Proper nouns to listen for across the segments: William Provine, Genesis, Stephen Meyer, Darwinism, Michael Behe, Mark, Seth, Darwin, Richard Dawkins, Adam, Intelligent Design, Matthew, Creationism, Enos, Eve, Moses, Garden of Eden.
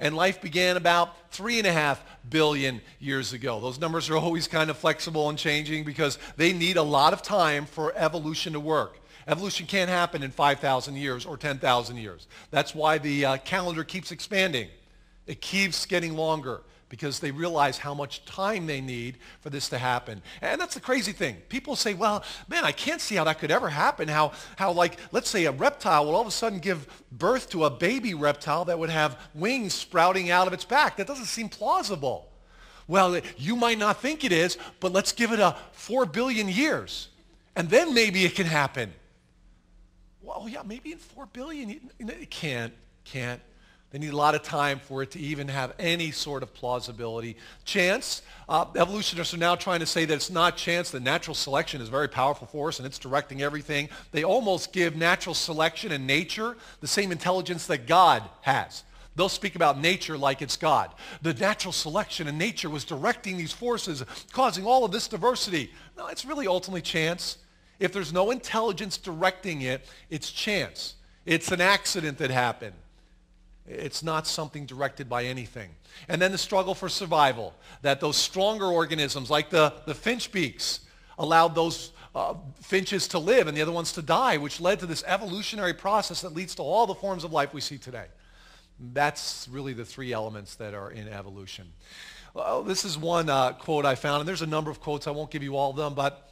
And life began about 3.5 billion years ago. Those numbers are always kind of flexible and changing because they need a lot of time for evolution to work. Evolution can't happen in 5,000 years or 10,000 years. That's why the calendar keeps expanding. It keeps getting longer because they realize how much time they need for this to happen. And that's the crazy thing. People say, well, man, I can't see how that could ever happen. How like, let's say a reptile will all of a sudden give birth to a baby reptile that would have wings sprouting out of its back. That doesn't seem plausible. Well, you might not think it is, but let's give it a 4 billion years. And then maybe it can happen. Well, yeah, maybe in 4 billion, it can't. They need a lot of time for it to even have any sort of plausibility. Chance, evolutionists are now trying to say that it's not chance, that natural selection is a very powerful force and it's directing everything. They almost give natural selection and nature the same intelligence that God has. They'll speak about nature like it's God. The natural selection in nature was directing these forces, causing all of this diversity. No, it's really ultimately chance. If there's no intelligence directing it, it's chance. It's an accident that happened. It's not something directed by anything. And then the struggle for survival, that those stronger organisms, like the finch beaks, allowed those finches to live and the other ones to die, which led to this evolutionary process that leads to all the forms of life we see today. That's really the three elements that are in evolution. Well, this is one quote I found, and there's a number of quotes. I won't give you all of them, but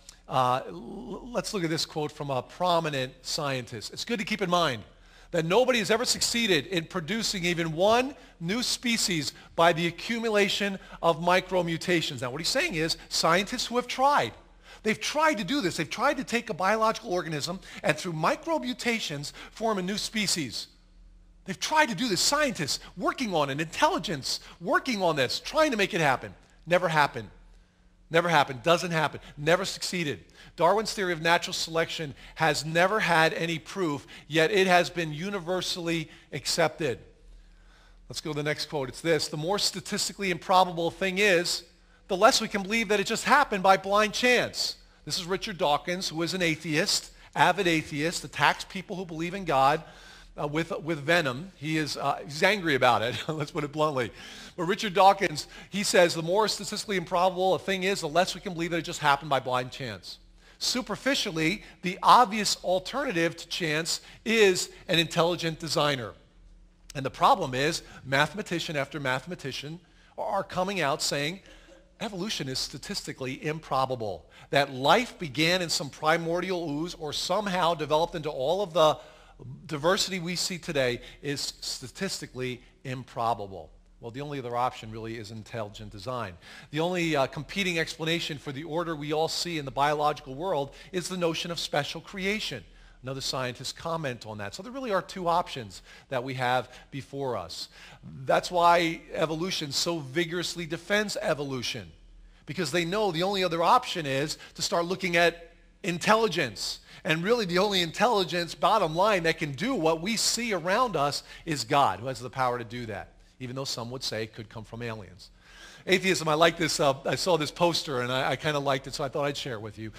let's look at this quote from a prominent scientist. It's good to keep in mind that nobody has ever succeeded in producing even one new species by the accumulation of micromutations. Now, what he's saying is scientists who have tried. They've tried to do this. They've tried to take a biological organism and through micromutations form a new species. They've tried to do this. Scientists working on it, intelligence working on this, trying to make it happen. Never happened. Never happened. Doesn't happen. Never succeeded. Darwin's theory of natural selection has never had any proof, yet it has been universally accepted. Let's go to the next quote. It's this. The more statistically improbable a thing is, the less we can believe that it just happened by blind chance. This is Richard Dawkins, who is an atheist, avid atheist, attacks people who believe in God with venom. He's angry about it, let's put it bluntly. But Richard Dawkins, he says, the more statistically improbable a thing is, the less we can believe that it just happened by blind chance. Superficially, the obvious alternative to chance is an intelligent designer. And the problem is, mathematician after mathematician are coming out saying, evolution is statistically improbable. That life began in some primordial ooze or somehow developed into all of the diversity we see today is statistically improbable. Well, the only other option really is intelligent design. The only competing explanation for the order we all see in the biological world is the notion of special creation. Another scientist commented on that. So there really are two options that we have before us. That's why evolution so vigorously defends evolution, because they know the only other option is to start looking at intelligence. And really the only intelligence, bottom line, that can do what we see around us is God, who has the power to do that. Even though some would say it could come from aliens. Atheism, I like this. I saw this poster, and I kind of liked it, so I thought I'd share it with you.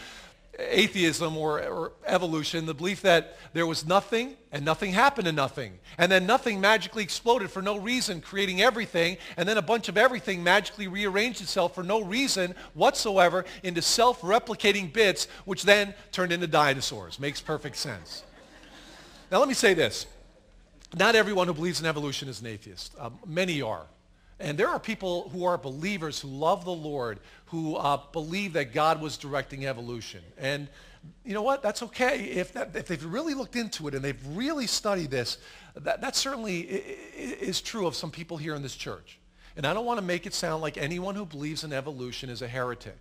Atheism or evolution, the belief that there was nothing, and nothing happened to nothing, and then nothing magically exploded for no reason, creating everything, and then a bunch of everything magically rearranged itself for no reason whatsoever into self-replicating bits, which then turned into dinosaurs. Makes perfect sense. Now, let me say this. Not everyone who believes in evolution is an atheist. Many are. And there are people who are believers who love the Lord, who believe that God was directing evolution. And you know what? That's okay. If they've really looked into it and they've really studied this, that certainly is true of some people here in this church. And I don't want to make it sound like anyone who believes in evolution is a heretic.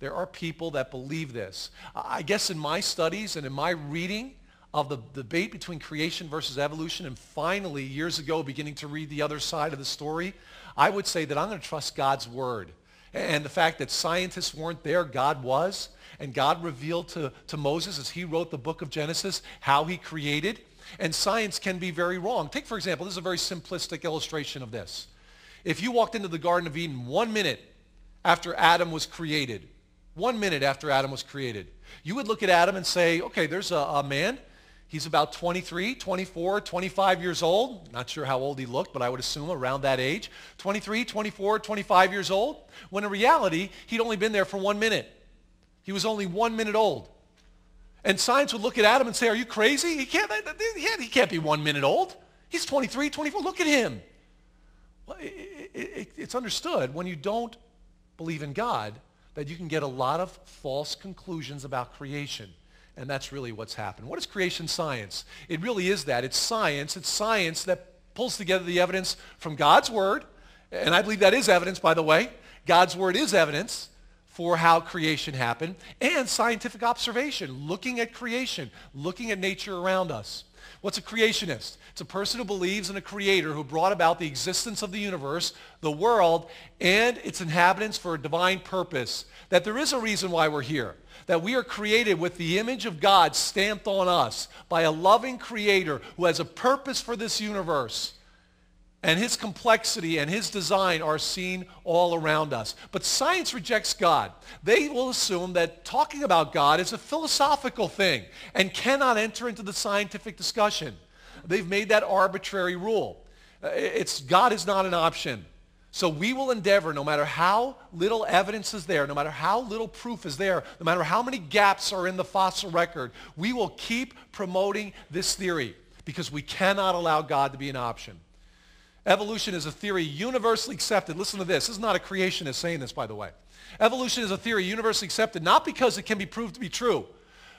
There are people that believe this. I guess in my studies and in my reading of the debate between creation versus evolution, and finally, years ago, beginning to read the other side of the story, I would say that I'm going to trust God's word. And the fact that scientists weren't there, God was, and God revealed to Moses as he wrote the book of Genesis how he created, and science can be very wrong. Take, for example, this is a very simplistic illustration of this. If you walked into the Garden of Eden 1 minute after Adam was created, 1 minute after Adam was created, you would look at Adam and say, okay, there's a man. He's about 23, 24, 25 years old. Not sure how old he looked, but I would assume around that age. 23, 24, 25 years old, when in reality, he'd only been there for 1 minute. He was only 1 minute old. And science would look at Adam and say, are you crazy? He can't be 1 minute old. He's 23, 24. Look at him. Well, it's understood when you don't believe in God that you can get a lot of false conclusions about creation. And that's really what's happened. What is creation science? It really is that. It's science. It's science that pulls together the evidence from God's Word. And I believe that is evidence, by the way. God's Word is evidence for how creation happened. And scientific observation, looking at creation, looking at nature around us. What's a creationist? It's a person who believes in a creator who brought about the existence of the universe, the world, and its inhabitants for a divine purpose. That there is a reason why we're here. That we are created with the image of God stamped on us by a loving creator who has a purpose for this universe. And his complexity and his design are seen all around us. But science rejects God. They will assume that talking about God is a philosophical thing and cannot enter into the scientific discussion. They've made that arbitrary rule. God is not an option. So we will endeavor, no matter how little evidence is there, no matter how little proof is there, no matter how many gaps are in the fossil record, we will keep promoting this theory because we cannot allow God to be an option. Evolution is a theory universally accepted. Listen to this. This is not a creationist saying this, by the way. Evolution is a theory universally accepted, not because it can be proved to be true,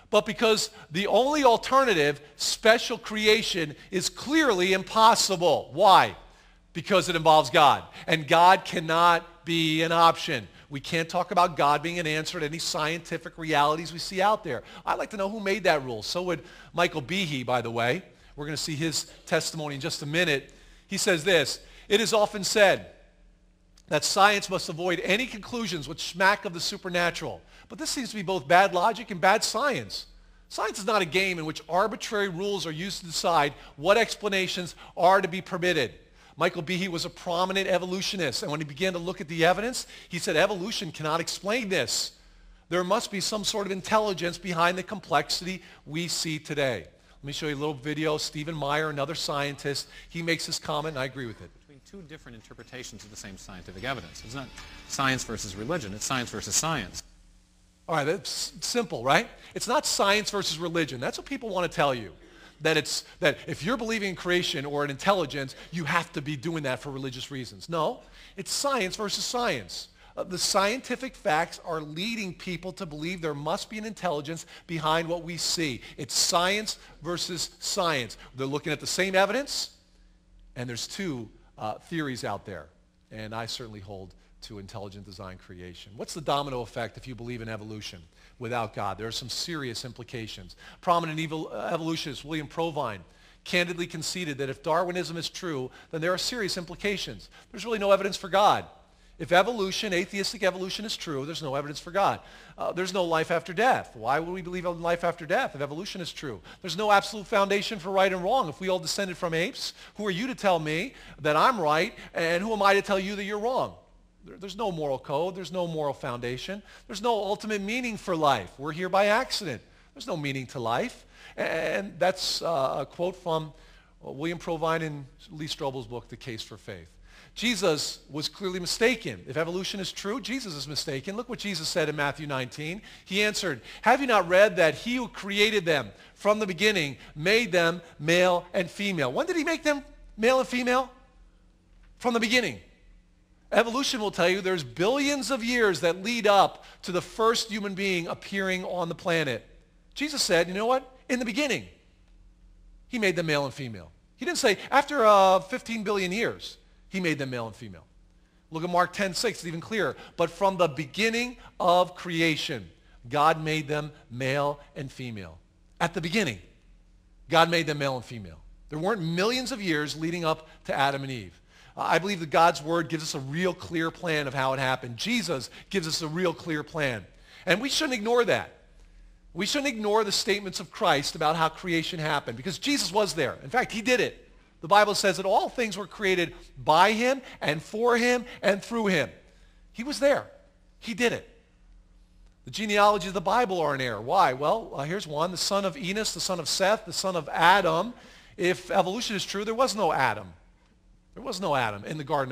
but because the only alternative, special creation, is clearly impossible. Why? Because it involves God. And God cannot be an option. We can't talk about God being an answer to any scientific realities we see out there. I'd like to know who made that rule. So would Michael Behe, by the way. We're going to see his testimony in just a minute. He says this, it is often said that science must avoid any conclusions which smack of the supernatural. But this seems to be both bad logic and bad science. Science is not a game in which arbitrary rules are used to decide what explanations are to be permitted. Michael Behe was a prominent evolutionist, and when he began to look at the evidence, he said evolution cannot explain this. There must be some sort of intelligence behind the complexity we see today. Let me show you a little video. Stephen Meyer, another scientist, he makes this comment, and I agree with it. Between two different interpretations of the same scientific evidence. It's not science versus religion. It's science versus science. All right, that's simple, right? It's not science versus religion. That's what people want to tell you, that if you're believing in creation or in intelligence, you have to be doing that for religious reasons. No, it's science versus science. The scientific facts are leading people to believe there must be an intelligence behind what we see. It's science versus science. They're looking at the same evidence, and there's two theories out there. And I certainly hold to intelligent design creation. What's the domino effect if you believe in evolution without God? There are some serious implications. Prominent evolutionist William Provine candidly conceded that if Darwinism is true, then there are serious implications. There's really no evidence for God. If evolution, atheistic evolution, is true, there's no evidence for God. There's no life after death. Why would we believe in life after death if evolution is true? There's no absolute foundation for right and wrong. If we all descended from apes, who are you to tell me that I'm right, and who am I to tell you that you're wrong? There's no moral code. There's no moral foundation. There's no ultimate meaning for life. We're here by accident. There's no meaning to life. And that's a quote from William Provine in Lee Strobel's book, The Case for Faith. Jesus was clearly mistaken. If evolution is true, Jesus is mistaken. Look what Jesus said in Matthew 19. He answered, have you not read that he who created them from the beginning made them male and female? When did he make them male and female? From the beginning. Evolution will tell you there's billions of years that lead up to the first human being appearing on the planet. Jesus said, you know what? In the beginning, he made them male and female. He didn't say after 15 billion years. He made them male and female. Look at Mark 10:6, it's even clearer. But from the beginning of creation, God made them male and female. At the beginning, God made them male and female. There weren't millions of years leading up to Adam and Eve. I believe that God's word gives us a real clear plan of how it happened. Jesus gives us a real clear plan. And we shouldn't ignore that. We shouldn't ignore the statements of Christ about how creation happened because Jesus was there. In fact, he did it. The Bible says that all things were created by him and for him and through him. He was there. He did it. The genealogies of the Bible are in error. Why? Well, here's one. The son of Enos, the son of Seth, the son of Adam. If evolution is true, there was no Adam. There was no Adam in the Garden of